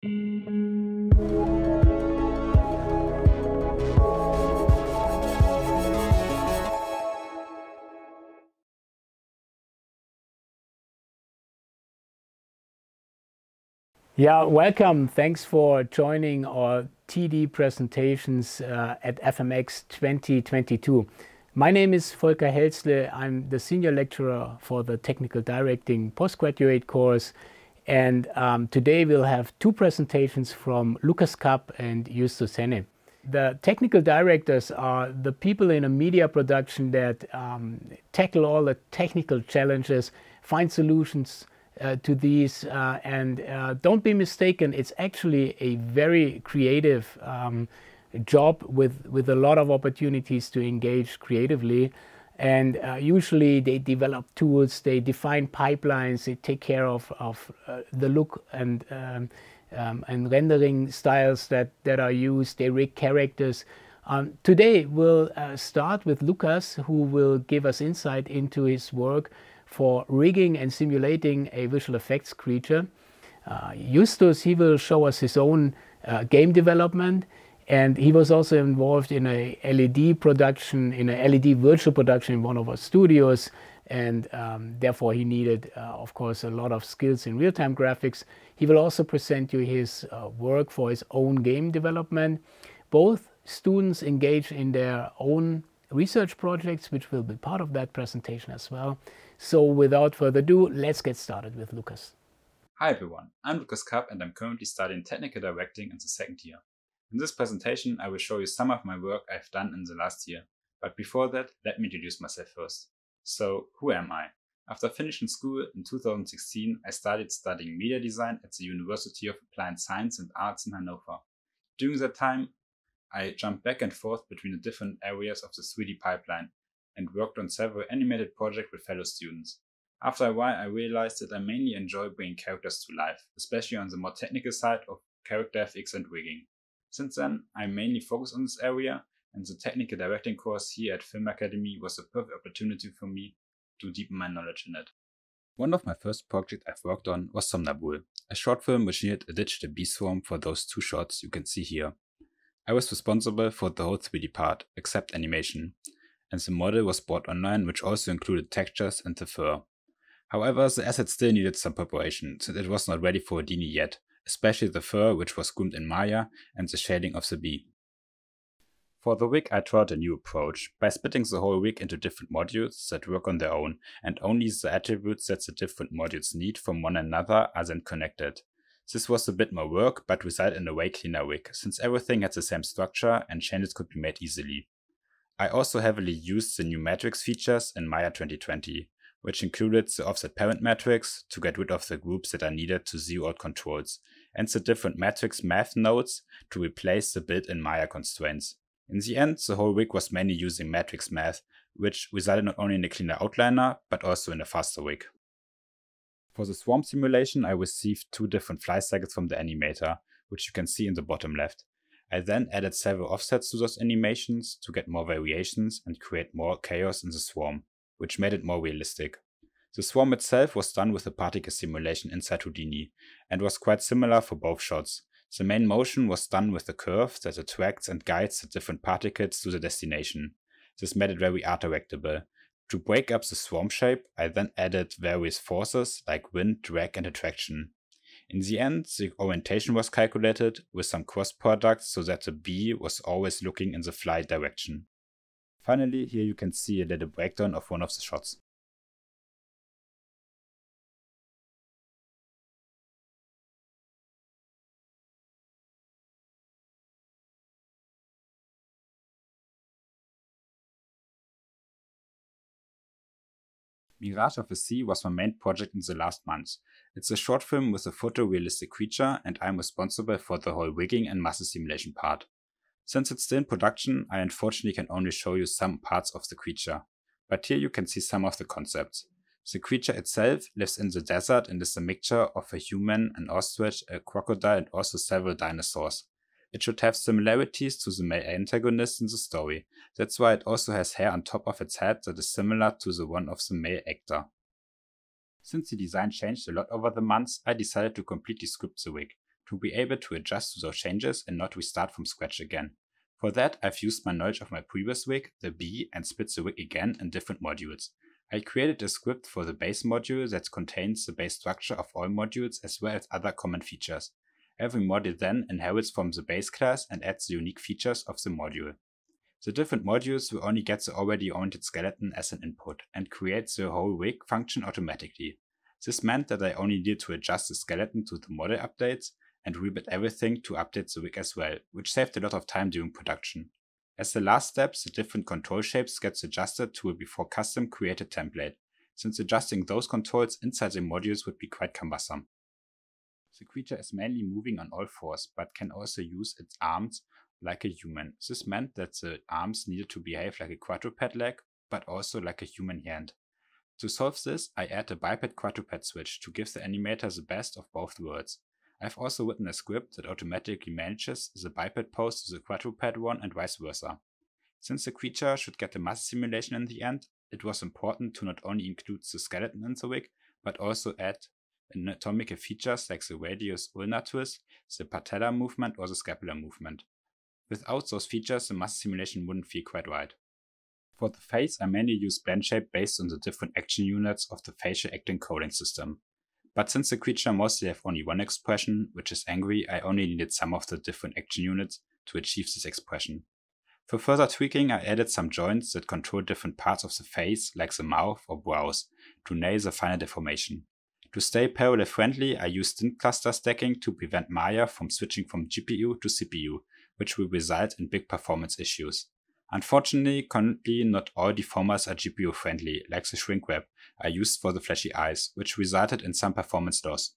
Yeah, welcome. Thanks for joining our TD presentations at FMX 2022. My name is Volker Helsle. I'm the senior lecturer for the Technical Directing postgraduate course. And today we'll have two presentations from Lukas Kapp and Justus Henne. The technical directors are the people in a media production that tackle all the technical challenges, find solutions to these, and don't be mistaken, it's actually a very creative job with a lot of opportunities to engage creatively. And usually they develop tools, they define pipelines, they take care of the look and rendering styles that are used, they rig characters. Today we'll start with Lukas, who will give us insight into his work for rigging and simulating a visual effects creature. Justus, he will show us his own game development, and he was also involved in a LED production, in a LED virtual production in one of our studios, and therefore he needed, of course, a lot of skills in real-time graphics. He will also present you his work for his own game development. Both students engage in their own research projects, which will be part of that presentation as well. So without further ado, let's get started with Lukas. Hi everyone, I'm Lukas Kapp and I'm currently studying Technical Directing in the second year. In this presentation, I will show you some of my work I've done in the last year. But before that, let me introduce myself first. So, who am I? After finishing school in 2016, I started studying media design at the University of Applied Science and Arts in Hanover. During that time, I jumped back and forth between the different areas of the 3D pipeline and worked on several animated projects with fellow students. After a while, I realized that I mainly enjoy bringing characters to life, especially on the more technical side of character FX and rigging. Since then, I mainly focus on this area, and the Technical Directing course here at Filmakademie was a perfect opportunity for me to deepen my knowledge in it. One of my first projects I've worked on was Somnambul, a short film which needed a digital beast form for those two shots you can see here. I was responsible for the whole 3D part, except animation, and the model was bought online, which also included textures and the fur. However, the asset still needed some preparation, since it was not ready for Houdini yet, especially the fur, which was groomed in Maya, and the shading of the bee. For the wig, I tried a new approach, by splitting the whole wig into different modules that work on their own, and only the attributes that the different modules need from one another are then connected. This was a bit more work, but resulted in a way cleaner wig, since everything had the same structure and changes could be made easily. I also heavily used the new matrix features in Maya 2020, which included the offset parent matrix to get rid of the groups that are needed to zero out controls, and the different matrix math nodes to replace the built-in Maya constraints. In the end, the whole wig was mainly using matrix math, which resulted not only in a cleaner outliner, but also in a faster wig. For the swarm simulation, I received two different fly cycles from the animator, which you can see in the bottom left. I then added several offsets to those animations to get more variations and create more chaos in the swarm, which made it more realistic. The swarm itself was done with a particle simulation inside Houdini, and was quite similar for both shots. The main motion was done with a curve that attracts and guides the different particles to the destination. This made it very art directable. To break up the swarm shape, I then added various forces like wind, drag and attraction. In the end, the orientation was calculated with some cross products so that the bee was always looking in the fly direction. Finally, here you can see a little breakdown of one of the shots. Mirage of the Sea was my main project in the last months. It's a short film with a photorealistic creature, and I'm responsible for the whole rigging and muscle simulation part. Since it's still in production, I unfortunately can only show you some parts of the creature. But here you can see some of the concepts. The creature itself lives in the desert and is a mixture of a human, an ostrich, a crocodile and also several dinosaurs. It should have similarities to the male antagonist in the story. That's why it also has hair on top of its head that is similar to the one of the male actor. Since the design changed a lot over the months, I decided to completely script the wig, to be able to adjust to those changes and not restart from scratch again. For that, I've used my knowledge of my previous wig, the bee, and split the wig again in different modules. I created a script for the base module that contains the base structure of all modules as well as other common features. Every module then inherits from the base class and adds the unique features of the module. The different modules will only get the already oriented skeleton as an input and create the whole wig function automatically. This meant that I only needed to adjust the skeleton to the model updates and rebuild everything to update the wig as well, which saved a lot of time during production. As the last step, the different control shapes gets adjusted to a before custom created template, since adjusting those controls inside the modules would be quite cumbersome. The creature is mainly moving on all fours, but can also use its arms like a human. This meant that the arms needed to behave like a quadruped leg, but also like a human hand. To solve this, I add a biped-quadruped switch to give the animator the best of both worlds. I've also written a script that automatically manages the biped pose to the quadruped one and vice versa. Since the creature should get a muscle simulation in the end, it was important to not only include the skeleton in the wig, but also add anatomical features like the radius ulnar twist, the patellar movement or the scapular movement. Without those features, the muscle simulation wouldn't feel quite right. For the face, I mainly use blend shape based on the different action units of the facial acting coding system. But since the creature mostly have only one expression, which is angry, I only needed some of the different action units to achieve this expression. For further tweaking, I added some joints that control different parts of the face, like the mouth or brows, to nail the final deformation. To stay parallel friendly, I used stint cluster stacking to prevent Maya from switching from GPU to CPU, which will result in big performance issues. Unfortunately, currently not all deformers are GPU friendly, like the shrink wrap I used for the flashy eyes, which resulted in some performance loss.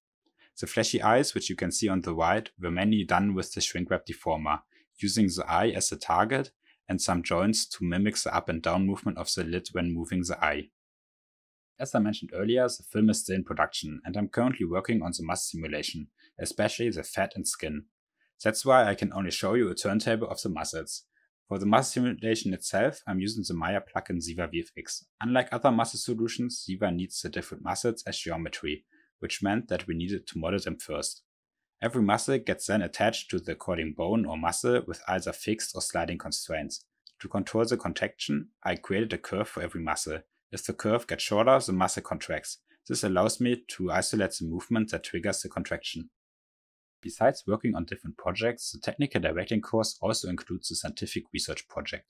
The flashy eyes, which you can see on the right, were mainly done with the shrink wrap deformer, using the eye as the target and some joints to mimic the up and down movement of the lid when moving the eye. As I mentioned earlier, the film is still in production and I'm currently working on the muscle simulation, especially the fat and skin. That's why I can only show you a turntable of the muscles. For the muscle simulation itself, I'm using the Maya plugin Ziva VFX. Unlike other muscle solutions, Ziva needs the different muscles as geometry, which meant that we needed to model them first. Every muscle gets then attached to the according bone or muscle with either fixed or sliding constraints. To control the contraction, I created a curve for every muscle. If the curve gets shorter, the muscle contracts. This allows me to isolate the movement that triggers the contraction. Besides working on different projects, the technical directing course also includes the scientific research project.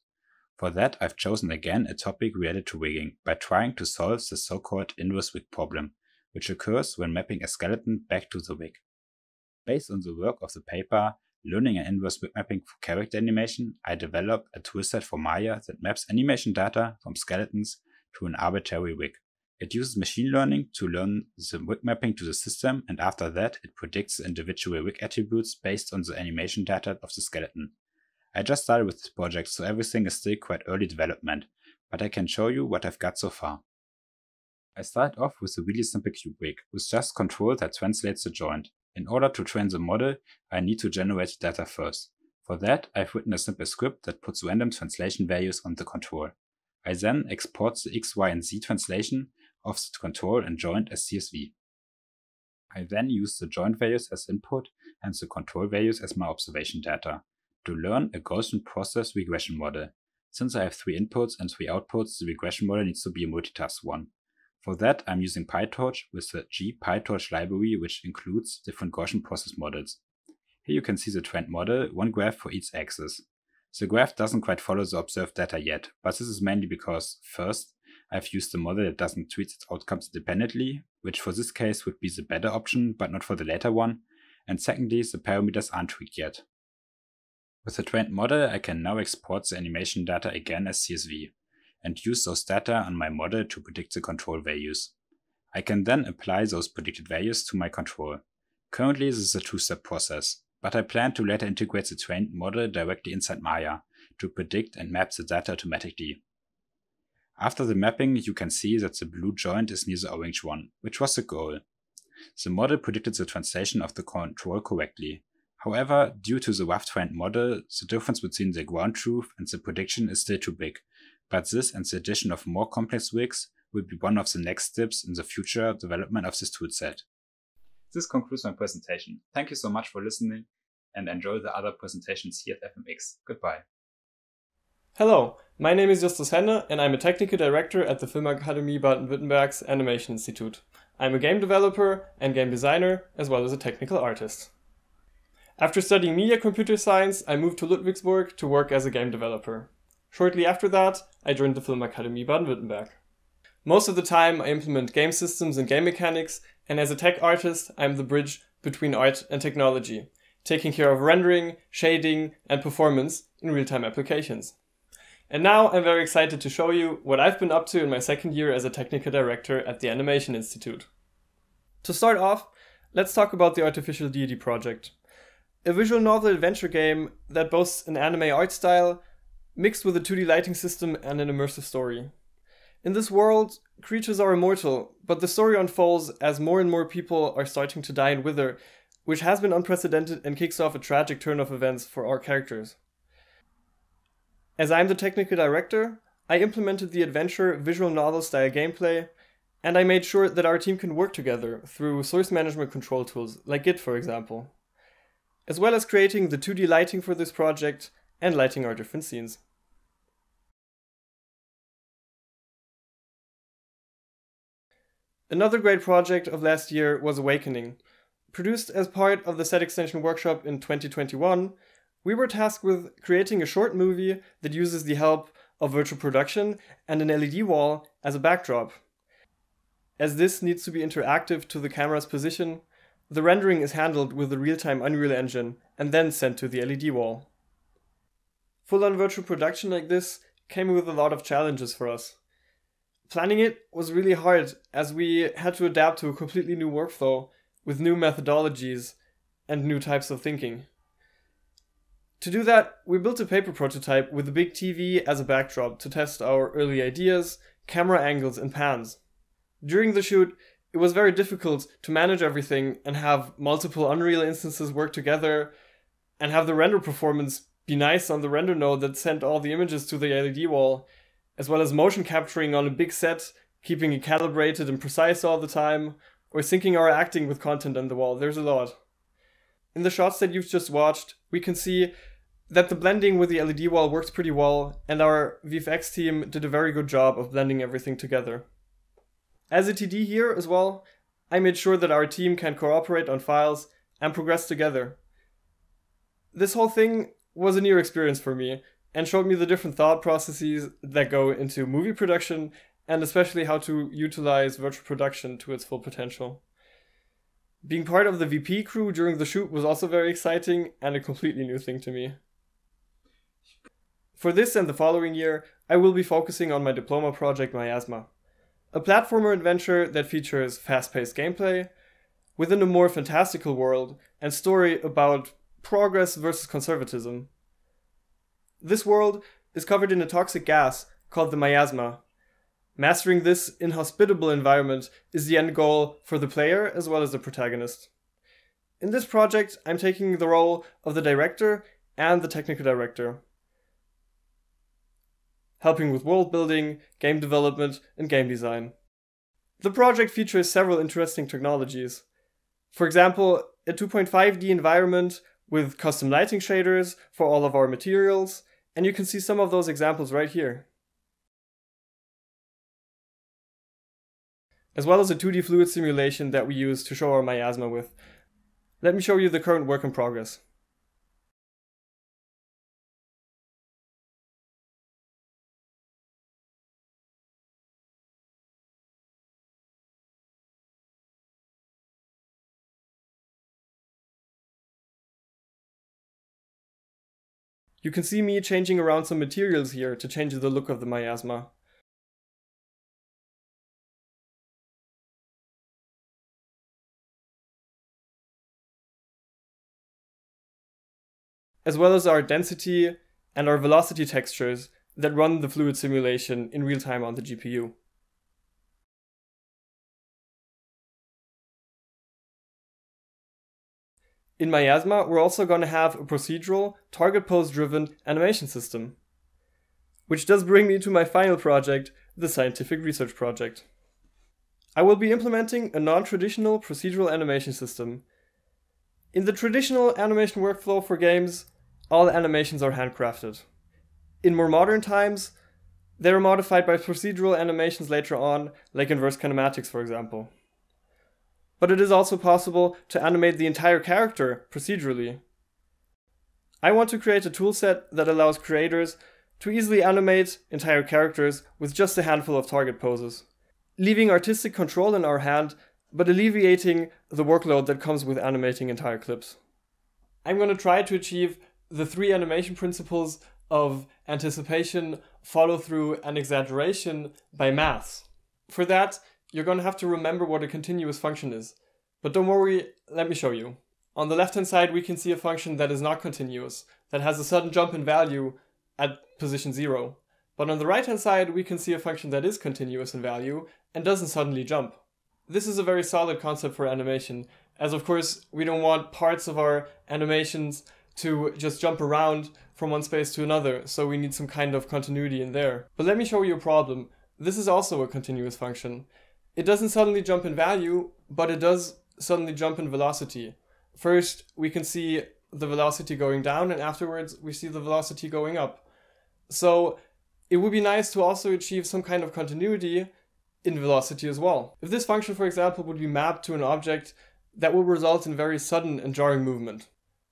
For that, I've chosen again a topic related to wigging by trying to solve the so-called inverse wig problem, which occurs when mapping a skeleton back to the wig. Based on the work of the paper, Learning an Inverse Wig Mapping for Character Animation, I develop a toolset for Maya that maps animation data from skeletons to an arbitrary wig. It uses machine learning to learn the wig mapping to the system, and after that it predicts the individual wig attributes based on the animation data of the skeleton. I just started with this project, so everything is still quite early development, but I can show you what I've got so far. I started off with a really simple cube wig, with just control that translates the joint. In order to train the model, I need to generate data first. For that, I've written a simple script that puts random translation values on the control. I then export the X, Y and Z translation of the control and joint as CSV. I then use the joint values as input and the control values as my observation data to learn a Gaussian process regression model. Since I have 3 inputs and 3 outputs, the regression model needs to be a multitask one. For that, I'm using PyTorch with the GPyTorch library, which includes different Gaussian process models. Here you can see the trend model, one graph for each axis. The graph doesn't quite follow the observed data yet, but this is mainly because first, I've used a model that doesn't treat its outcomes independently, which for this case would be the better option, but not for the later one. And secondly, the parameters aren't tweaked yet. With the trained model, I can now export the animation data again as CSV and use those data on my model to predict the control values. I can then apply those predicted values to my control. Currently, this is a 2-step process, but I plan to later integrate the trained model directly inside Maya to predict and map the data automatically. After the mapping, you can see that the blue joint is near the orange one, which was the goal. The model predicted the translation of the control correctly. However, due to the rough trained model, the difference between the ground truth and the prediction is still too big, but this and the addition of more complex wigs will be one of the next steps in the future development of this toolset. This concludes my presentation. Thank you so much for listening and enjoy the other presentations here at FMX. Goodbye. Hello, my name is Justus Henne and I'm a technical director at the Filmakademie Baden-Württemberg's Animation Institute. I'm a game developer and game designer, as well as a technical artist. After studying media computer science, I moved to Ludwigsburg to work as a game developer. Shortly after that, I joined the Filmakademie Baden-Württemberg. Most of the time, I implement game systems and game mechanics, and as a tech artist, I'm the bridge between art and technology, taking care of rendering, shading, and performance in real-time applications. And now I'm very excited to show you what I've been up to in my second year as a technical director at the Animation Institute. To start off, let's talk about the Artificial Deity Project, a visual novel adventure game that boasts an anime art style mixed with a 2D lighting system and an immersive story. In this world, creatures are immortal, but the story unfolds as more and more people are starting to die and wither, which has been unprecedented and kicks off a tragic turn of events for our characters. As I'm the technical director, I implemented the adventure visual novel style gameplay, and I made sure that our team can work together through source management control tools, like Git for example, as well as creating the 2D lighting for this project and lighting our different scenes. Another great project of last year was Awakening. Produced as part of the Set Extension Workshop in 2021, we were tasked with creating a short movie that uses the help of virtual production and an LED wall as a backdrop. As this needs to be interactive to the camera's position, the rendering is handled with the real-time Unreal Engine and then sent to the LED wall. Full-on virtual production like this came with a lot of challenges for us. Planning it was really hard as we had to adapt to a completely new workflow with new methodologies and new types of thinking. To do that, we built a paper prototype with a big TV as a backdrop to test our early ideas, camera angles and pans. During the shoot, it was very difficult to manage everything and have multiple Unreal instances work together and have the render performance be nice on the render node that sent all the images to the LED wall, as well as motion capturing on a big set, keeping it calibrated and precise all the time, or syncing our acting with content on the wall. There's a lot. In the shots that you've just watched, we can see that the blending with the LED wall works pretty well, and our VFX team did a very good job of blending everything together. As a TD here as well, I made sure that our team can cooperate on files and progress together. This whole thing was a new experience for me, and showed me the different thought processes that go into movie production, and especially how to utilize virtual production to its full potential. Being part of the VP crew during the shoot was also very exciting and a completely new thing to me. For this and the following year, I will be focusing on my diploma project Miasma, a platformer adventure that features fast-paced gameplay within a more fantastical world and story about progress versus conservatism. This world is covered in a toxic gas called the miasma. Mastering this inhospitable environment is the end goal for the player as well as the protagonist. In this project, I'm taking the role of the director and the technical director, helping with world building, game development, and game design. The project features several interesting technologies. For example, a 2.5D environment with custom lighting shaders for all of our materials, and you can see some of those examples right here. As well as a 2D fluid simulation that we use to show our miasma with. Let me show you the current work in progress. You can see me changing around some materials here to change the look of the miasma. As well as our density and our velocity textures that run the fluid simulation in real time on the GPU. In Miasma, we're also going to have a procedural, target pose-driven animation system. Which does bring me to my final project, the scientific research project. I will be implementing a non-traditional procedural animation system. In the traditional animation workflow for games, all animations are handcrafted. In more modern times, they are modified by procedural animations later on, like inverse kinematics, for example. But it is also possible to animate the entire character procedurally. I want to create a toolset that allows creators to easily animate entire characters with just a handful of target poses, leaving artistic control in our hand, but alleviating the workload that comes with animating entire clips. I'm going to try to achieve the three animation principles of anticipation, follow-through, and exaggeration by maths. For that, you're going to have to remember what a continuous function is. But don't worry, let me show you. On the left-hand side, we can see a function that is not continuous, that has a sudden jump in value at position 0. But on the right-hand side, we can see a function that is continuous in value and doesn't suddenly jump. This is a very solid concept for animation, as of course, we don't want parts of our animations to just jump around from one space to another, so we need some kind of continuity in there. But let me show you a problem. This is also a continuous function. It doesn't suddenly jump in value, but it does suddenly jump in velocity. First, we can see the velocity going down, and afterwards we see the velocity going up. So it would be nice to also achieve some kind of continuity in velocity as well. If this function, for example, would be mapped to an object, that will result in very sudden and jarring movement.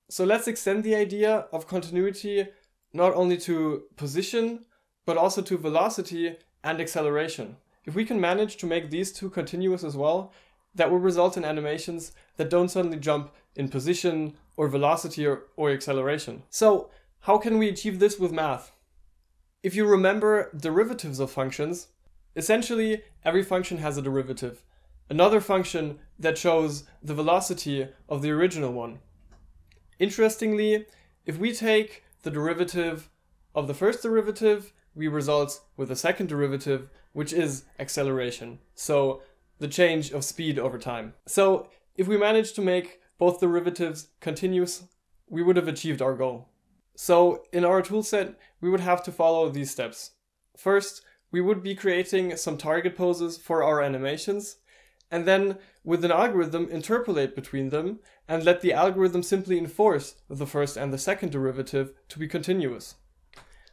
So let's extend the idea of continuity not only to position, but also to velocity and acceleration. If we can manage to make these two continuous as well, that will result in animations that don't suddenly jump in position or velocity or acceleration. So how can we achieve this with math? If you remember derivatives of functions, essentially, every function has a derivative, another function that shows the velocity of the original one. Interestingly, if we take the derivative of the first derivative, we result with a second derivative, which is acceleration, so the change of speed over time. So if we managed to make both derivatives continuous, we would have achieved our goal. So in our toolset, we would have to follow these steps. First, we would be creating some target poses for our animations, and then with an algorithm interpolate between them and let the algorithm simply enforce the first and the second derivative to be continuous.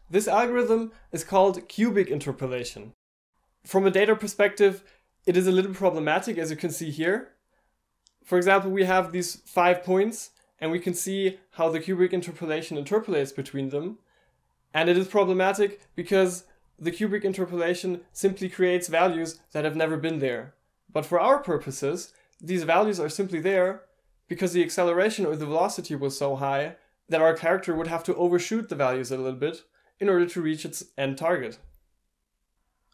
This algorithm is called cubic interpolation. From a data perspective, it is a little problematic, as you can see here. For example, we have these 5 points and we can see how the cubic interpolation interpolates between them, and it is problematic because the cubic interpolation simply creates values that have never been there. But for our purposes, these values are simply there because the acceleration or the velocity was so high that our character would have to overshoot the values a little bit in order to reach its end target.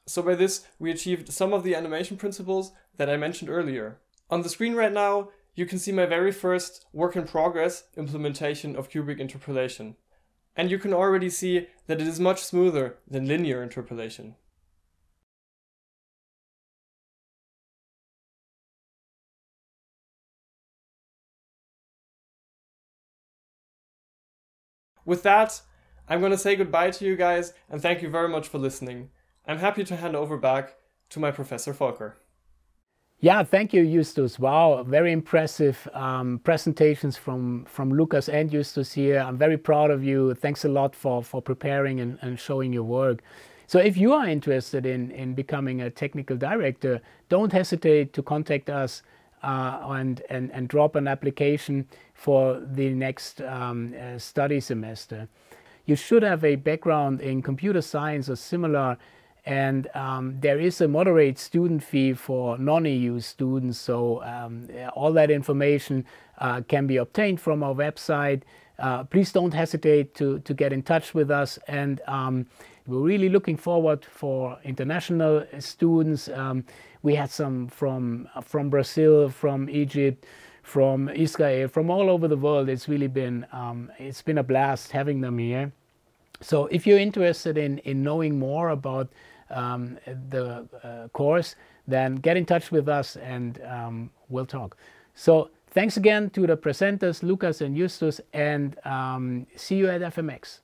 So by this, we achieved some of the animation principles that I mentioned earlier. On the screen right now, you can see my very first work in progress implementation of cubic interpolation. And you can already see that it is much smoother than linear interpolation. With that, I'm going to say goodbye to you guys and thank you very much for listening. I'm happy to hand over back to my Professor Volker. Yeah, thank you, Justus. Wow, very impressive presentations from Lukas and Justus here. I'm very proud of you. Thanks a lot for preparing and showing your work. So if you are interested in becoming a technical director, don't hesitate to contact us and drop an application for the next study semester. You should have a background in computer science or similar. And there is a moderate student fee for non-EU students, so all that information can be obtained from our website. Please don't hesitate to get in touch with us, and we're really looking forward for international students. We had some from Brazil, from Egypt, from Israel, from all over the world. It's really been it's been a blast having them here. So if you're interested in knowing more about the course, then get in touch with us and we'll talk. So thanks again to the presenters, Lukas and Justus, and see you at FMX.